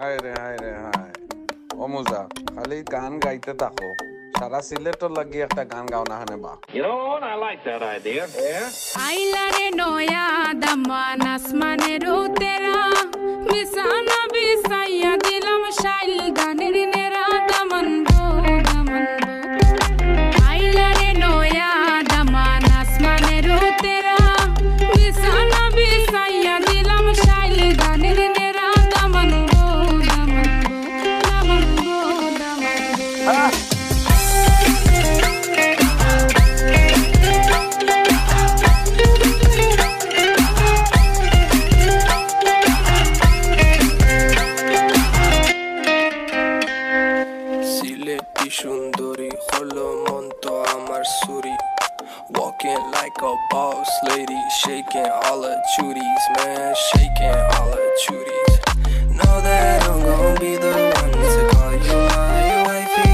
হায় রে হায় ও মুজা খালি গান গাইতে থাকো সারা সিলেটর লাগি একটা গান গাও না হানে বা I like that idea আইলা রে নয়া দমান আসমানে রু তেরা বিছানা বিছাইয়া দিলাম শাইল গানের নেরা দমন গো দমন আইলা রে নয়া দমান আসমানে রু তেরা বিছানা বিছাইয়া দিলাম শাইল গানের নেরা দমন গো দমন দমন গো দমন like a boss lady, shaking all her tooties, man, shaking all her tooties. Know that I'm gonna be the one to call you my wifey.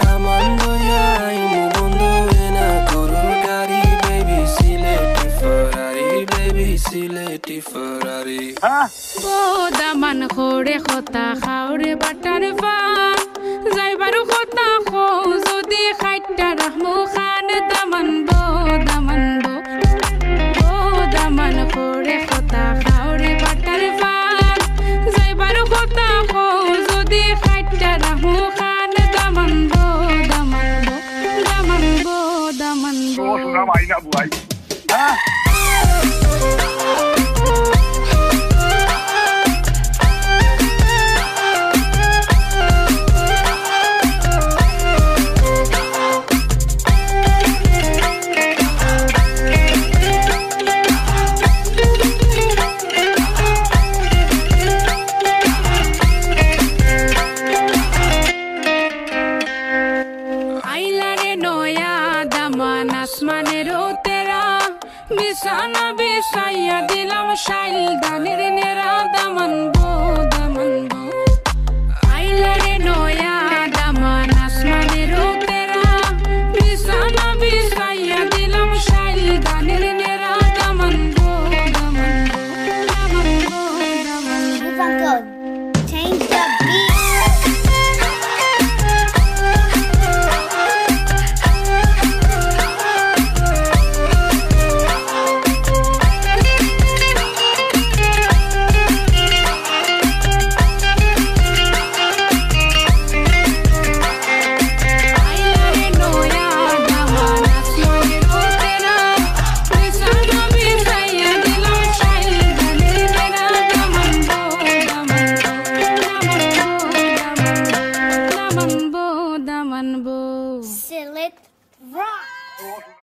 Tamando ya imundo in a Corugari, baby, sileti Ferrari, baby, sileti Ferrari. Ah, oh, the man who de hota, how de batarva, Zaibaru hota, ho, so de haita, Mohan, Tamando. Sillet rock.